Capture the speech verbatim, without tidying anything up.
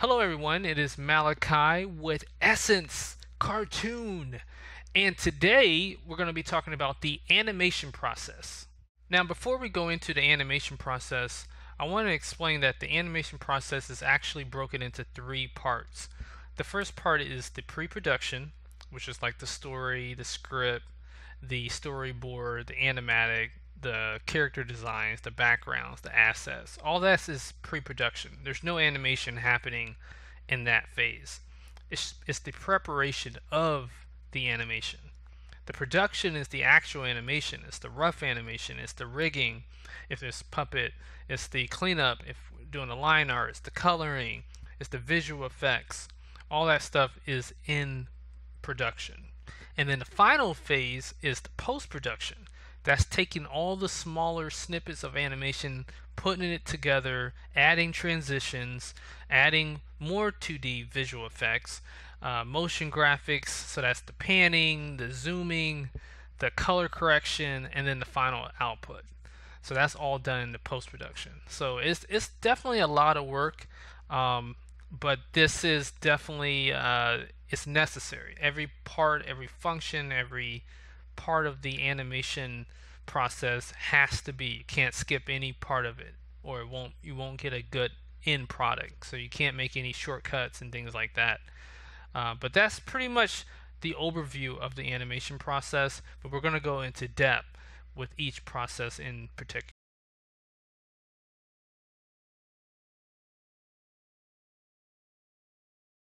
Hello everyone, it is Malachi with Essence Cartoon, and today we're going to be talking about the animation process. Now before we go into the animation process, I want to explain that the animation process is actually broken into three parts. The first part is the pre-production, which is like the story, the script, the storyboard, the animatic, the character designs, the backgrounds, the assets. All that is pre-production. There's no animation happening in that phase. It's, it's the preparation of the animation. The production is the actual animation. It's the rough animation. It's the rigging. If there's puppet, it's the cleanup. If we're doing the line art, it's the coloring. It's the visual effects. All that stuff is in production. And then the final phase is the post-production. That's taking all the smaller snippets of animation, putting it together, adding transitions, adding more two D visual effects, uh, motion graphics, so that's the panning, the zooming, the color correction, and then the final output. So that's all done in the post-production. So it's, it's definitely a lot of work, um, but this is definitely, uh, it's necessary. Every part, every function, every part of the animation process has to be. You can't skip any part of it, or it won't you won't get a good end product. So you can't make any shortcuts and things like that. Uh, but that's pretty much the overview of the animation process, but we're going to go into depth with each process in particular.